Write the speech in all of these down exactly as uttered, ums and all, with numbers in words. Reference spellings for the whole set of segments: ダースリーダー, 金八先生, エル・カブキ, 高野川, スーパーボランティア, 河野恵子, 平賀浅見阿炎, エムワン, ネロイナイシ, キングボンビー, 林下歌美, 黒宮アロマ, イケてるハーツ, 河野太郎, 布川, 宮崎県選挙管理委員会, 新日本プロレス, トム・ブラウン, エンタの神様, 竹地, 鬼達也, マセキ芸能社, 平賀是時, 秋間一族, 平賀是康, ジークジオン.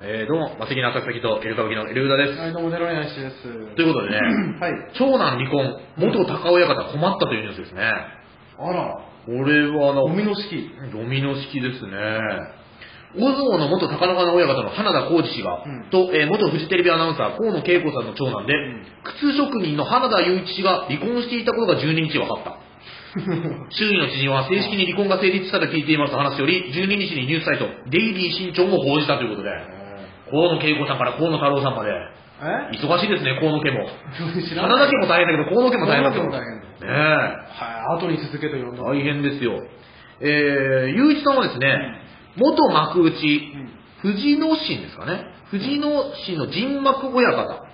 えー、どうも、マセキの浅草キとエルカブキのエルウダです。はい、どうも、ネロイナイシです。ということでね、はい、長男離婚、元高親方困ったというニュースですね。あら、これはな、ドミノ式。ドミノ式ですね。大相撲の元高野川の親方の花田浩二氏が、うん、と、えー、元フジテレビアナウンサー、河野恵子さんの長男で、うん、靴職人の花田雄一氏が離婚していたことがじゅうににち分かった。周囲の知人は正式に離婚が成立したと聞いていますと話より、じゅうににちにニュースサイト、デイリー新潮も報じたということで、河野恵子さんから河野太郎さんまで、え忙しいですね、河野家も。花田家も大変だけど、河野家も大変だけど。ねえ。はい、後に続けてよ。大変ですよ。えー、雄一さんはですね、うん、元幕内、藤野氏ですかね、藤野氏の人幕親方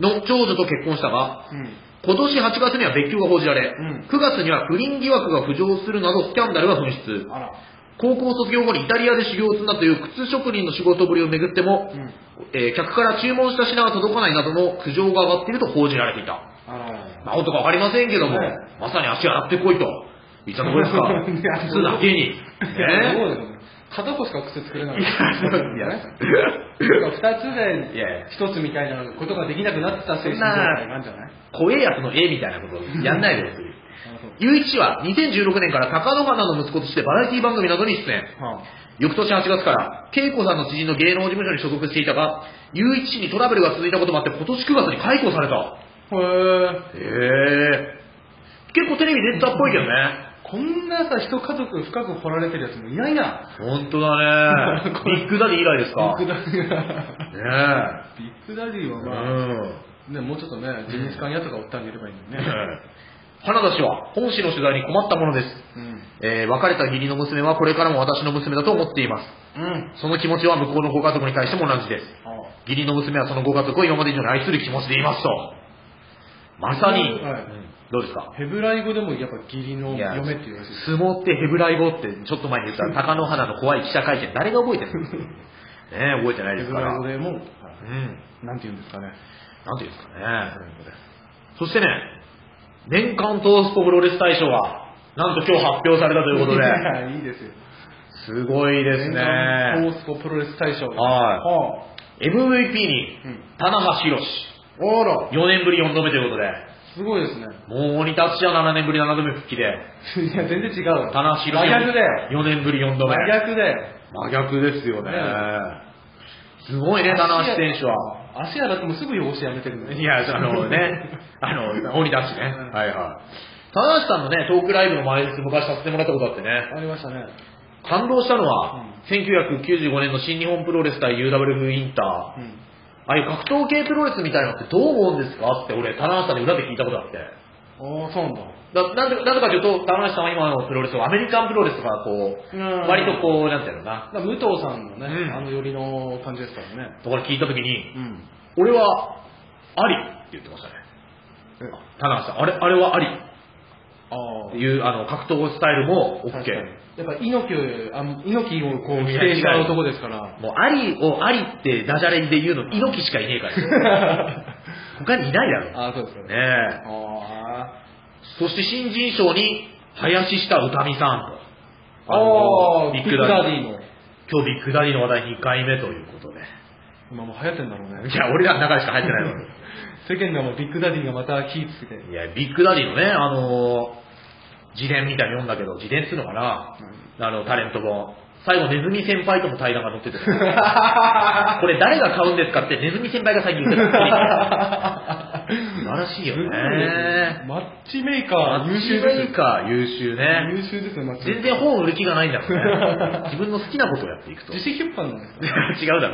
の長女と結婚したが、うん今年はちがつには別居が報じられ、うん、くがつには不倫疑惑が浮上するなどスキャンダルが噴出。あら高校卒業後にイタリアで修行を積んだという靴職人の仕事ぶりをめぐっても、うんえー、客から注文した品が届かないなどの苦情が上がっていると報じられていた。なおとか分かりませんけども、はい、まさに足洗ってこいと言ったところですか。靴だけに、ね片方しか靴作れない。いや、ふたつでひとつみたいなことができなくなった精神状態なんじゃない？怖えやつの絵みたいなことやんないでほしい。雄一氏はにせんじゅうろくねんから高野花の息子としてバラエティ番組などに出演。はあ、翌年はちがつから恵子さんの知人の芸能事務所に所属していたが、雄一氏にトラブルが続いたこともあって今年くがつに解雇された。へえ。結構テレビ出てたっぽいけどね。こんなさ、一家族深く掘られてるやつもいないな。ほんとだね。ビッグダディ以来ですか。ビッグダディは。ねえ。ビッグダディはまあ、うん、ね、もうちょっとね、ジンギスカン屋とかおったんでいればいいんだよね。花田氏は本氏の取材に困ったものです。うんえー、別れた義理の娘はこれからも私の娘だと思っています。うん、その気持ちは向こうのご家族に対しても同じです。ああ義理の娘はそのご家族を今まで以上に愛する気持ちでいますと。まさに。はいうんどうですかヘブライ語でもやっぱ義理の嫁って言われてる。相撲ってヘブライ語ってちょっと前に言ったら、貴乃花の怖い記者会見、誰が覚えてるんですかねえ、覚えてないですから。ヘブライ語でも、うん、なんて言うんですかね。なんて言うんですかね。そしてね、年間トースポプロレス大賞は、なんと今日発表されたということで。いいですよ。すごいですね。年間トースポプロレス大賞。はい。エムブイピー に、棚橋弘至。よねんぶりよんどめということで。すごいですね。もう鬼達也はななねんぶりななどめ復帰で。いや、全然違う。棚橋真逆で。よねんぶりよんどめ。真逆で。真逆ですよね。ねすごいね、棚橋選手は。足やだってもうすぐ汚しやめてるんだよ。いや、あのね、あの、鬼達也ね。はいはい。棚橋さんのね、トークライブの前日昔させてもらったことあってね。ありましたね。感動したのは、うん、せんきゅうひゃくきゅうじゅうごねんの新日本プロレス対 ユーダブリューエフ インター。うんああいう格闘系プロレスみたいなのってどう思うんですかって俺、棚橋さんに裏で聞いたことあって。ああ、そうなんだ。なぜかというと、棚橋さんは今のプロレスをアメリカンプロレスとか、こう、割とこう、なんていうのかな。武藤さんのね、うん、あの寄りの感じですからね。だから聞いたときに、うん、俺は、ありって言ってましたね。棚橋さん、あれ、あれはあり。っていうあの格闘スタイルも OK。やっぱ猪木をこう否定した男ですから。もうありをありってダジャレで言うの猪木しかいねえから。他にいないだろ。ああそうですよね。ねえあそして新人賞に林下歌美さんと。ああビッグダディの。今日ビッグダディの話題にかいめということで。今もう流行ってんだろうね。いや俺らの中でしか流行ってないのに。世間がもうビッグダディがまた気ぃつけて。いやビッグダディのねあのー。自伝みたいに読んだけど、自伝っていうのかな、うん、あの、タレント本。最後、ネズミ先輩とも対談が載ってて。これ誰が買うんですかって、ネズミ先輩が最近言ってた。素晴らしいよね。マッチメーカー優秀です。マッチメーカー優秀ね。優秀ですよ、マッチメーカー。全然本売る気がないんだもんね。自分の好きなことをやっていくと。自主出版なんですか違うだ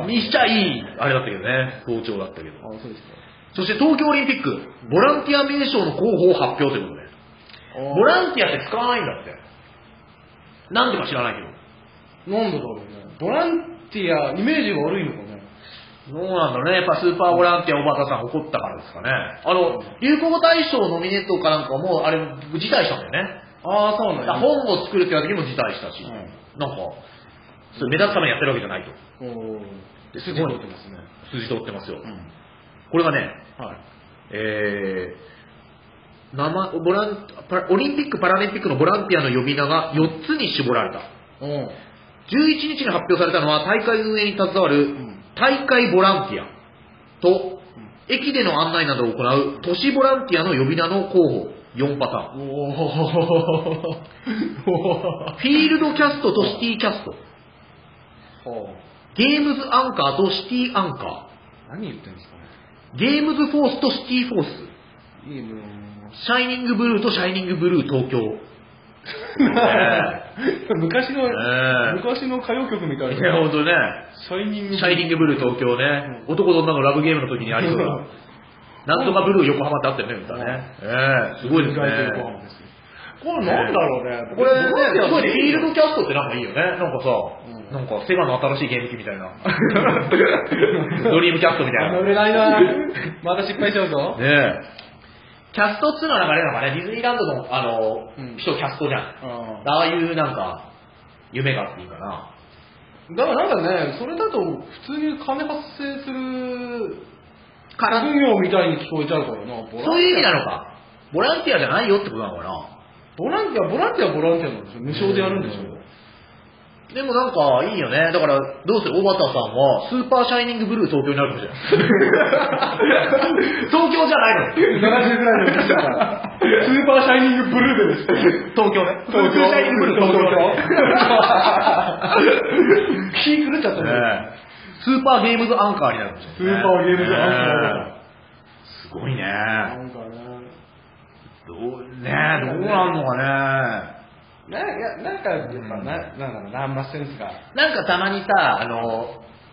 ろ。にしちゃいい、あれだったけどね。好調だったけど。あ、そうですか。そして東京オリンピック、ボランティア名称の候補を発表ということで。ボランティアって使わないんだって。なんでか知らないけど。なんでだろうね。ボランティア、イメージが悪いのかね。そうなんだね。やっぱスーパーボランティアおばたさん怒ったからですかね。あの、流行語大賞ノミネートかなんかも、あれ、辞退したんだよね。ああ、そうなんだ。だ本を作るって言われた時も辞退したし、うん、なんか、それ目立つためにやってるわけじゃないと。で筋通ってますね。筋通ってますよ。うん、これがね、はい、えー、生ボランオリンピック・パラリンピックのボランティアの呼び名がよっつに絞られた。じゅういちにちに発表されたのは大会運営に携わる大会ボランティアと駅での案内などを行う都市ボランティアの呼び名の候補よんパターン。フィールドキャストとシティキャスト、ゲームズアンカーとシティアンカー。何言ってんですかね。ゲームズフォースとシティフォース。いいね。シャイニングブルーとシャイニングブルー東京。昔の、えー、昔の歌謡曲みたいな。いや本当ね。シャイニングブルー。シャイニングブルー東京ね。うん、男と女のラブゲームの時にありそうな。なんとかブルー横浜ってあったよねみたいなね。ええー、すごいですね。これなんだろうね。これね、すごいフィールドキャストってなんかいいよね。なんかさ、うん、なんかセガの新しいゲーム機みたいな。ドリームキャストみたいな。乗れないな。また失敗しちゃうぞ。ねえ。キャストっつうのは流れなのかね。ディズニーランドのあの、うん、人キャストじゃん。あ, ああいうなんか夢があっていいかな。だからなんかね、それだと普通に金発生するから分業みたいに聞こえちゃうからな。そういう意味なのか。ボランティアじゃないよってことなのかな。ボランティア、ボランティア、ボランティアなんでしょ。無償でやるんでしょ。でもなんかいいよね。だからどうせ小畑さんはスーパーシャイニングブルー東京になるかもしれない。東京じゃないの。ななじゅうぐらいの人だから。スーパーシャイニングブルーでです。東京ね。東京シャイニングブルー東京。気狂っちゃったね。スーパーゲームズアンカーになるんですよ、ね。スーパーゲームズアンカー。すごいね。なんかね。どうねえ、どうなんのかね。なんか、なんか、うん、なんだろうな、あんまセンスが。なんかたまにさ、あの、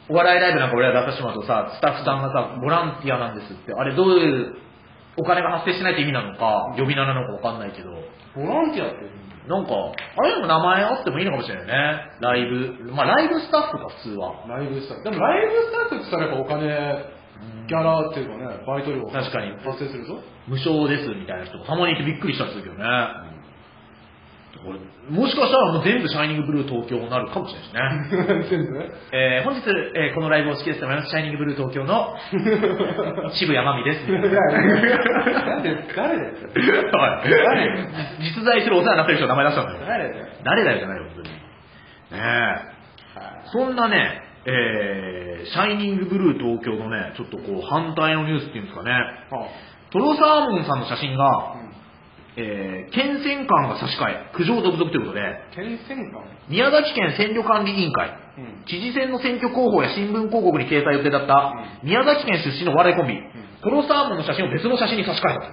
お笑いライブなんか俺ら出させてもらうとさ、スタッフさんがさ、ボランティアなんですって、あれどういう、お金が発生しないって意味なのか、呼び名なのかわかんないけど。ボランティアってなんか、あれでも名前あってもいいのかもしれないね。ライブ。まあライブスタッフか、普通は。ライブスタッフ。でもライブスタッフって言ったらやっぱお金、ギャラっていうかね、バイト料確かに発生するぞ。無償ですみたいな人がたまにいてびっくりしたんですけどね、うん、もしかしたらもう全部シャイニングブルー東京になるかもしれないですね。全部ね、えー、本日、えー、このライブを仕切らせてもらいますシャイニングブルー東京の渋谷真美ですみたいな。なんで誰だよ誰実在するお世話になってる人の名前出したんだよ。誰だよ誰だよじゃないよ本当にねえ、はい、そんなねえー、シャイニングブルー東京のね、ちょっとこう反対のニュースっていうんですかね、はあ、トロサーモンさんの写真が、うんえー、県選官が差し替え、苦情続々ということで、県選官宮崎県選挙管理委員会、うん、知事選の選挙広報や新聞広告に掲載予定だった、うん、宮崎県出身のお笑いコンビ、うん、トロサーモンの写真を別の写真に差し替えた。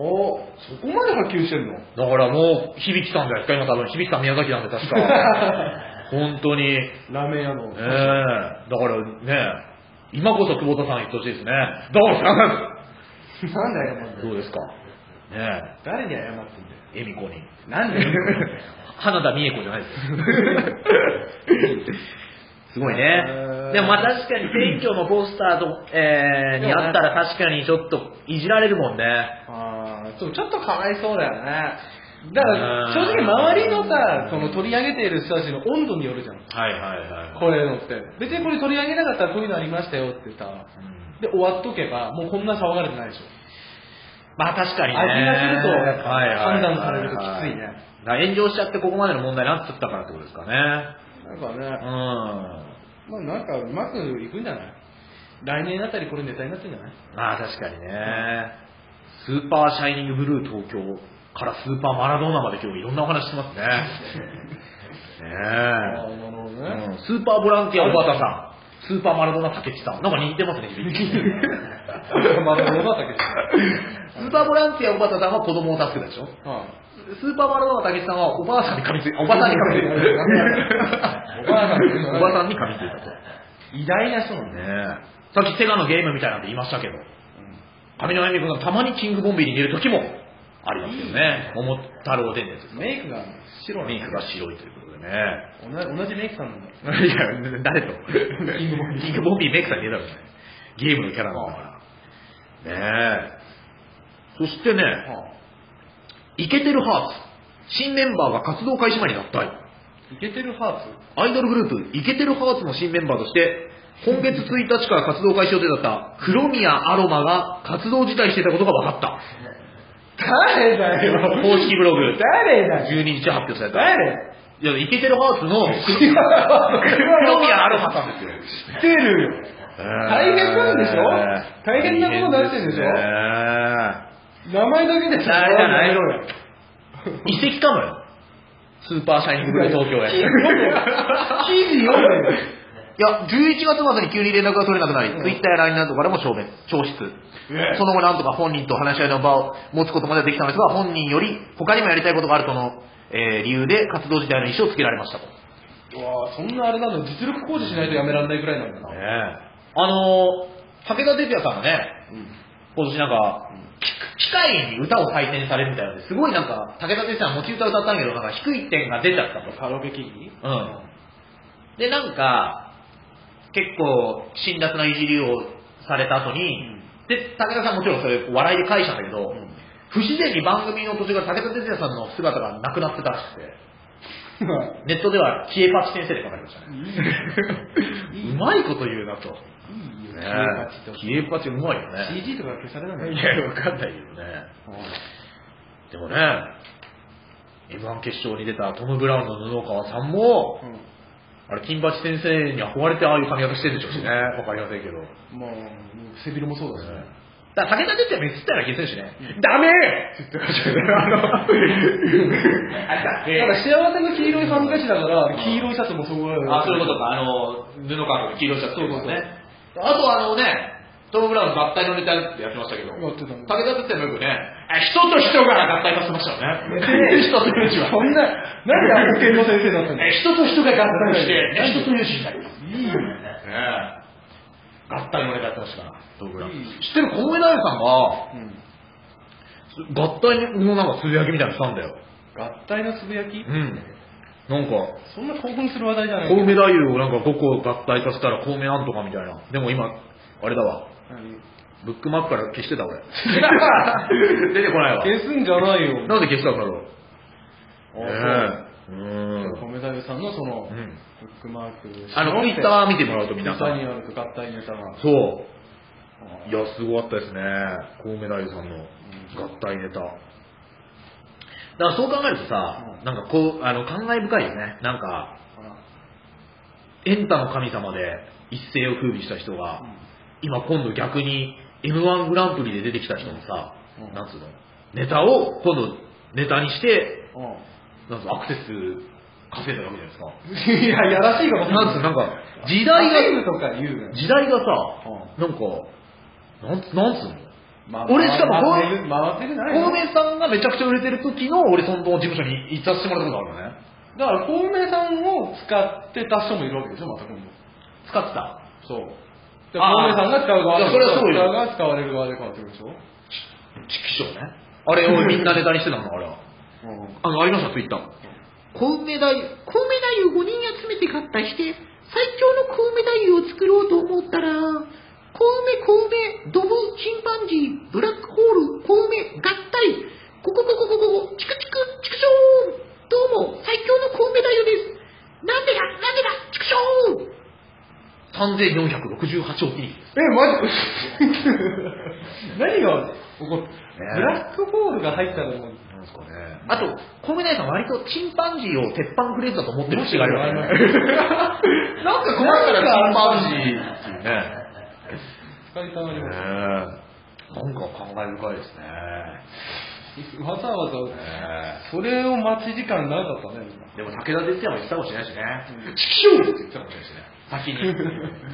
おそこまで波及してんのだからもう、響さんじゃないですか、今多分、響さん宮崎なんで確か。本当に。ラーメン屋の。ええー、だからね、今こそ久保田さん言ってほしいですね。どうしたなんで謝ってんだよ。どうですかね誰に謝ってんだよ。恵美子に。なんで花田美恵子じゃないです。すごいね。でもまあ確かに選挙のポスターと、えー、にあったら確かにちょっといじられるもんね。ああ、ちょっとかわいそうだよね。だから正直周りのさその取り上げている人たちの温度によるじゃん。はいはいはい。これのって別にこれ取り上げなかったらこういうのありましたよってさ、うん、で終わっとけばもうこんな騒がれてないでしょ。まあ確かにね。味がするとやっぱ判断されるときついね。だから炎上しちゃってここまでの問題になっちゃったからってことですかね。なんかね。うん。まあなんかうまくいくんじゃない。来年あたりこれネタになってんじゃない。まあ確かにね、うん。スーパーシャイニングブルー東京。からスーパーマラドーナまで今日いろんなお話してますね。ねえ。あなるほどね、うん。スーパーボランティア小畑さん、スーパーマラドーナ竹地さん、なんか似てますね。マラドーナ竹地さん。スーパーボランティア小畑さんは子供を助けたでしょ。うん、スーパーマラドーナ竹地さんはおばあさんに噛みついた。おばあさんに噛みついた。おばあさんに噛みついたと。偉大な人なんね。さっきセガのゲームみたいなんて言いましたけど、上沼恵美子さんたまにキングボンビーに出る時も。ありますよね。桃太郎電鉄ですか。メイクが白い。メイクが白いということでね。同じメイクさんなんだ。いや、誰とキングボンビー。キングボンビーメイクさんに言えたらね。ゲームのキャラなんだから。ねえ。そしてね、イケてるハーツ。新メンバーが活動開始前に脱退。イケてるハーツアイドルグループ、イケてるハーツの新メンバーとして、今月ついたちから活動開始予定だった黒宮アロマが活動自体していたことが分かった。誰だよ。公式ブログ。誰だよ。じゅうににち発表された。誰いや、イケてるハーツの黒宮アロハさんですよ。知ってるよ。大変なんでしょ、大変なことになってるでしょ、名前だけで。あれじゃないの遺跡かもよ。スーパーシャイニング東京へ。記事読んでる。いや、じゅういちがつまつに急に連絡が取れなくなり、うん、Twitter や ライン などからも消滅、消失、えー、その後なんとか本人と話し合いの場を持つことまでできたのですが、本人より他にもやりたいことがあるとの、えー、理由で活動自体の意思をつけられましたと。うわー、そんなあれなの、実力行使しないとやめられないくらいなんだな、ね、あのー、武田鉄矢さんがね、うん、今年なんか、うん、機械に歌を採点されるみたいなので、すごいなんか武田鉄矢は持ち歌歌ったんだけど、なんか低い点が出ちゃったと。カラオケ機器、うんで、なんか結構辛辣ないじりをされた後に、うん、で武田さんもちろんそれ笑いで返したんだけど、うん、不自然に番組の途中から武田鉄矢さんの姿がなくなってたらしくて、うん、ネットでは消えパチ先生で書かれましたね。いい、うまいこと言うなと。いいよね、消えパチと消えパチうまいよね。 シージー とか消されないの？いや、わかんないよね、うん、でもね エムワン 決勝に出たトム・ブラウンの布川さんも、うん、あれ金八先生に憧れてああいう髪型してるんでしょうしね。わかりませんけど。まあ、背広もそうだしね。だから武田鉄矢はめっちゃやら消せるしね。うん、ダメーって言ってましたよね。あのだから幸せの黄色いハンカチだから、黄色いシャツもそうだよね。あ、そういうことか。あの、布川の黄色いシャツとかね。あとあのね、トム・ブラウン合体のネタってやってましたけど、武田鉄矢もよくね、人と人が合体させましたよね。人と友人は。そんな、なんで保険の先生だったの？人と人が合体して、人と友人になります。いいよね。合体のネタやってましたから、トム・ブラウン。知ってる、コウメ太夫さんが、合体のなんかつぶやきみたいなのしたんだよ。合体のつぶやき？うん。なんか、そんな興奮する話題じゃない。コウメ太夫をなんかごこ合体させたら、コウメなんとかみたいな。でも今、あれだわ。ブックマップから消してた俺。出てこないわ。消すんじゃないよ。なんで消したんだろう。ああ、そう。うん。コメダルさんのその、うん、ブックマーク。あのツイッター見てもらうとみんな。ツイッターにある合体ネタが。そう。いや、すごかったですね。コメダルさんの合体ネタ。だからそう考えるとさ、うん、なんかこうあの感慨深いよね。なんかエンタの神様で一世を風靡した人が。うん、今今度逆に エムワン グランプリで出てきた人のさ、うん、なんつうのネタを今度ネタにして、うん、なんつうのアクセス稼いだわけじゃないですか。いや、やらしいかもしれない。なんつうなんか時代がとか言う、ね、時代がさ、うん、なんかなんつなんつうの、まあ、俺しかもコウメさんがめちゃくちゃ売れてる時の俺その事務所に行かせてもらったことあるよね。だからコウメさんを使ってた人もいるわけでしょ。また今度使ってた、そう、コウメさんが使う側で、それはそうよ。が使われる側で変わってくるでしょ。チキショーね。あれをみんなネタにしてたのあれは。あのありましたツイッター。コウメ太夫、コウメ太夫ごにん集めて合体して最強のコウメ太夫を作ろうと思ったら、コウメコウメドブチンパンジーブラックホールコウメ合体ココココココチクチクチクショー、どうも最強のコウメ太夫です。なんでだなんでだチクショー。さんぜんよんひゃくろくじゅうはちおきに。え、マジ何が起こった、ね、ブラックホールが入ったのもなんですかね。あと、コウメ太夫さん割とチンパンジーを鉄板フレーズだと思ってる節があるよね。なんか困ったらチンパンジーっていうね。使いたがりますね。なんか考え深いですね。わざわざ、それを待ち時間なかったね。でも武田鉄矢も言ったかもしれないしね。チキショーって言ったかもしれないしね。先に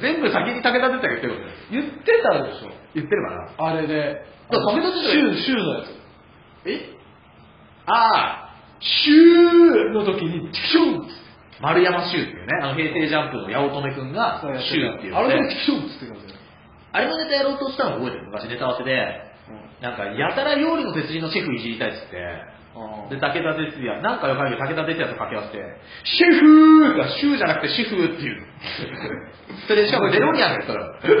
全部先に武田鉄矢が言ってることです。言ってたでしょ。言ってるかなあれで。だから武田鉄矢週週のやつ。え？ああ週の時にチキショー。丸山週っていうね、あの平成ジャンプの八乙女くんが週っていうので。あれでチキショーって言ってた。あれのネタやろうとしたの覚えてる？昔ネタ合わせで、うん、なんかやたら料理の鉄人のシェフいじりたいっつって。で、武田鉄矢、なんかよくあるけど、武田鉄矢と掛け合わせて、シェフーがシューじゃなくてシェフーっていう。それしかもデロニアンですから。覚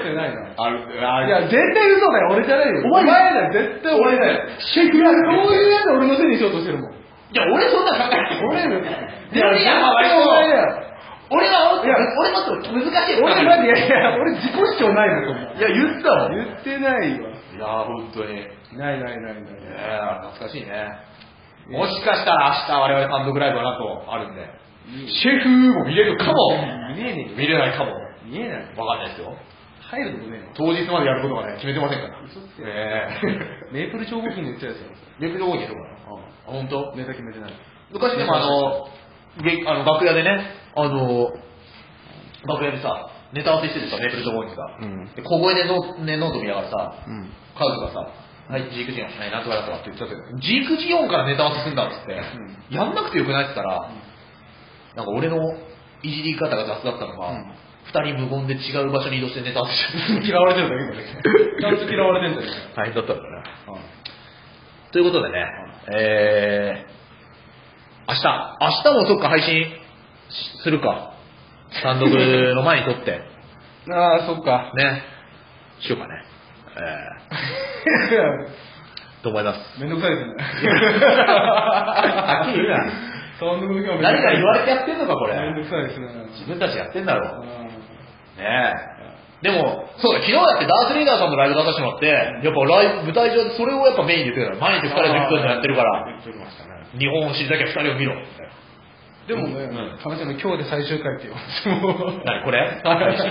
えてないな。ある、ある。いや、絶対嘘だよ、俺じゃないよ。お前だよ、絶対俺だよ。シェフーはそういうやつ俺のせいにしようとしてるもん。いや、俺そんな考えてない。デロニアンは割とお前だよ。俺は、俺もっと難しい。俺まで、いやいや、俺自己主張ないもん。いや、言ったわ。言ってないわ。いやー、ほんとに。ないないないない。懐かしいね。もしかしたら明日我々単独ライブはなんとあるんで、シェフも見れるかも、見れないかも、見えない、わかんないですよ。入るとこね、当日までやることがね、決めてませんから。嘘つけ。メープル超合金で言っちゃうやつなんですよ。メープル超合金とかな。あ、本当？ネタ決めてない。昔でもあの、あの楽屋でね、あの楽屋でさ、ネタ合わせしてるさ、メープル超合金が、うん、で小声でノ、ね、ノート見ながらさ、うん、カウトがさ、はい、ジークジオン、はい、なんとかだとかって言ってたけど、ジークジオンからネタ合わせするんだっつって、うん、やんなくてよくないって言ったら、うん、なんか俺のいじり方が雑だったのが、うん、二人無言で違う場所に移動してネタ合わせして嫌われてるんだけどね。ちゃんと嫌われてるんだよね。大変だったからね。ということでね、えー、明日、明日もそっか配信するか。単独の前に撮って。ああ、そっか。ね。しようかね。えー、と思います。めんどくさいですね。はっきり言うな。何か言われてやってんのかこれ。めんどくさいですね。自分たちやってんだろう。ねえ。でもそうだ、昨日だってダースリーダーさんのライブ出させてもらって、やっぱライブ舞台上でそれをやっぱメインで言ってるから、毎日二人で一人でやってるから。日本を知りたきゃ二人を見ろ。でもね、彼女の今日で最終回ってよ。何これ？配信。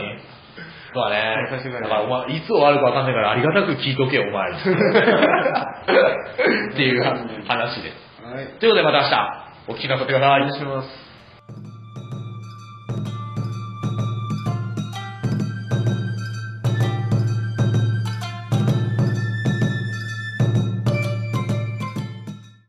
そうだね。だからお前いつ終わるかわかんないからありがたく聞いとけよお前。っていう話です。はい、ということでまた明日お聞きなさってください。お願いします。